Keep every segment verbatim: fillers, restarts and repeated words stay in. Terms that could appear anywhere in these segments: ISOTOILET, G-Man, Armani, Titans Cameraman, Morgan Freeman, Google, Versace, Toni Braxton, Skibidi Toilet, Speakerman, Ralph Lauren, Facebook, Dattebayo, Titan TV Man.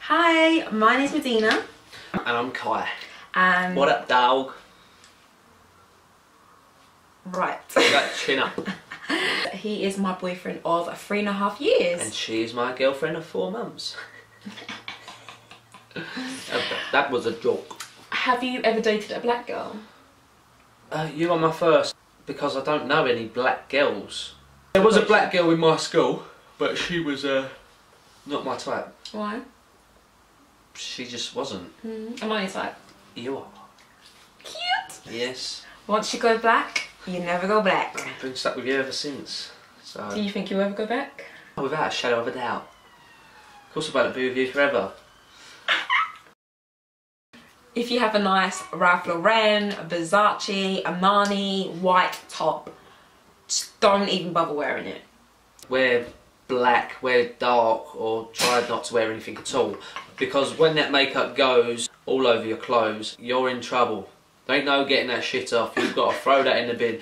Hi, my name's Medina. And I'm Kai. And what up, dog? Right. Got chin up. He is my boyfriend of three and a half years. And she is my girlfriend of four months. That was a joke. Have you ever dated a black girl? Uh, you are my first, because I don't know any black girls. There was a black girl in my school, but she was uh, not my type. Why? She just wasn't. Mm. Am I your type? You are. Cute! Yes. Once you go black, you never go black. I've been stuck with you ever since. So. Do you think you'll ever go back? Without a shadow of a doubt. Of course I won't be with you forever. If you have a nice Ralph Lauren, Versace, Armani, white top, just don't even bother wearing it. Wear black, wear dark, or try not to wear anything at all. Because when that makeup goes all over your clothes, you're in trouble. There ain't no getting that shit off. You've got to throw that in the bin.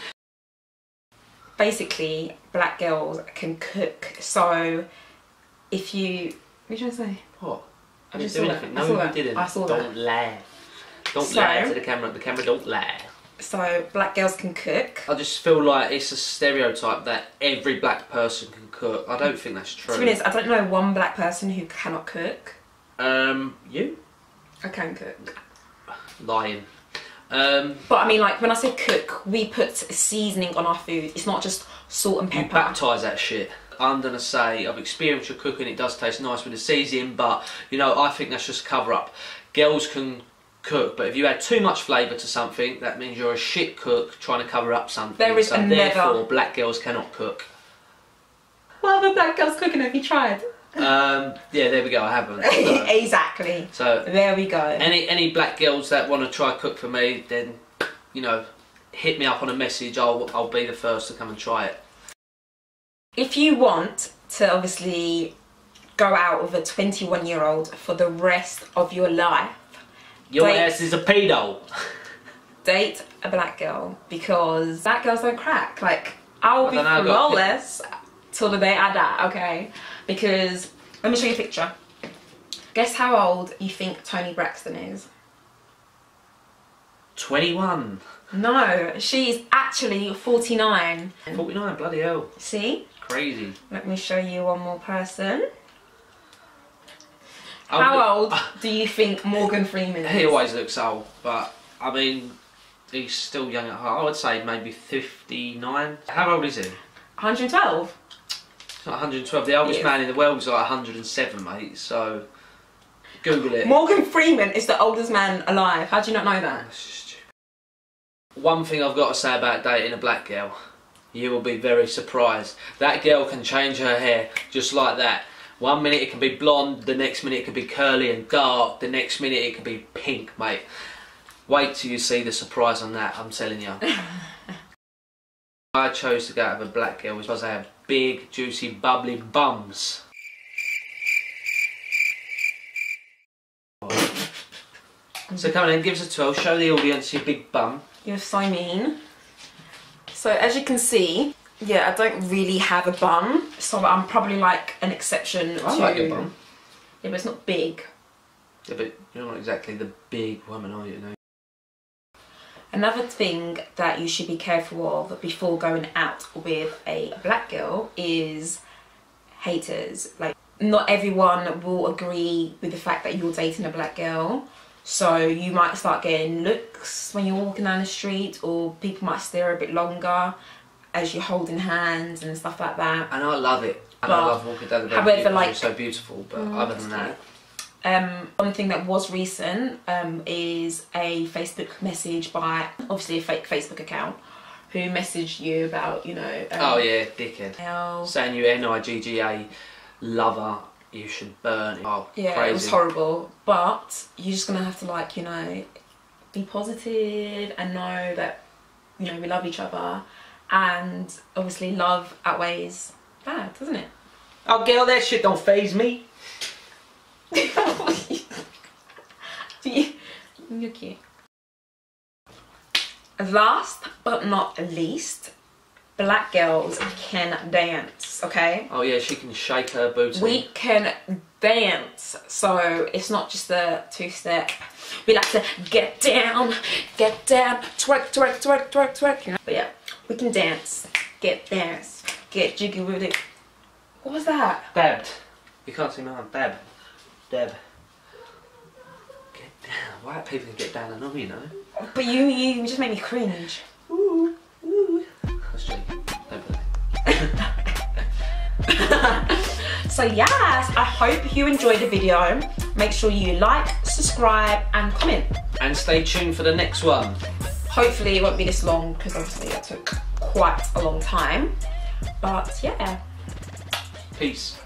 Basically, black girls can cook. So if you... What are you trying to say? What? I, I didn't do anything. No, you didn't. I saw that. Don't lie. Don't so, lie to the camera. The camera don't lie. So, black girls can cook. I just feel like it's a stereotype that every black person can cook. I don't think that's true. To be honest, I don't know one black person who cannot cook. Um, you? I can cook. Lying. Um, but I mean, like, when I say cook, we put seasoning on our food. It's not just salt and pepper. You baptise that shit. I'm gonna say I've experienced your cooking. It does taste nice with the seasoning, but you know, I think that's just cover up. Girls can cook, but if you add too much flavour to something, that means you're a shit cook trying to cover up something. There is so another. Therefore, black girls cannot cook. What other black girls cooking have you tried? Um, yeah, there we go. I haven't. So. Exactly. So there we go. Any any black girls that want to try cook for me, then you know, hit me up on a message. I'll I'll be the first to come and try it. If you want to obviously go out with a twenty-one year old for the rest of your life, your date, ass is a pedo. Date a black girl, because black girls don't crack. Like, I'll I be flawless till the day I die. Okay. Because, let me show you a picture. Guess how old you think Toni Braxton is? twenty-one. No, she's actually forty-nine. forty-nine, bloody hell. See? Crazy. Let me show you one more person. I'm how old do you think Morgan Freeman is? He always looks old, but I mean, he's still young at heart. I would say maybe fifty-nine. How old is he? one hundred twelve. one hundred twelve. The oldest yeah. man in the world is like one hundred seven, mate. So Google it. Morgan Freeman is the oldest man alive. How do you not know that? One thing I've got to say about dating a black girl, you will be very surprised. That girl can change her hair just like that. One minute it can be blonde, the next minute it can be curly and dark, the next minute it can be pink, mate. Wait till you see the surprise on that. I'm telling you. I chose to go out with a black girl because I have big, juicy, bubbly bums. So come on in, give us a twirl, show the audience your big bum. You're so mean. So as you can see, yeah, I don't really have a bum, so I'm probably like an exception. I to... like your bum. Yeah, but it's not big. Yeah, but you're not exactly the big woman, are you? No? Another thing that you should be careful of before going out with a black girl is haters. Like, not everyone will agree with the fact that you're dating a black girl. So you might start getting looks when you're walking down the street, or people might stare a bit longer as you're holding hands and stuff like that. And I love it. And but I love walking down the road. However, like, it's so beautiful, but other than that. Um, one thing that was recent um, is a Facebook message by, obviously, a fake Facebook account who messaged you about, you know... Um, oh yeah, dickhead. L Saying you N I G G A lover, you should burn it. Oh, yeah, crazy. It was horrible. But you're just going to have to, like, you know, be positive and know that, you know, we love each other. And obviously love outweighs bad, doesn't it? Oh girl, that shit don't faze me. You're cute. Last but not least, black girls can dance, okay? Oh yeah, she can shake her booty. We can dance, so it's not just the two-step. We like to get down, get down, twerk, twerk, twerk, twerk, twerk, you know? But yeah, we can dance, get dance, get jiggy with it. What was that? Dabbed. You can't see my hand. Dab. Dab. Get down. White people can get down and all, you know? But you, you just made me cringe. Ooh. So yes, I hope you enjoyed the video. Make sure you like, subscribe and comment. And stay tuned for the next one. Hopefully it won't be this long because obviously it took quite a long time. But yeah. Peace.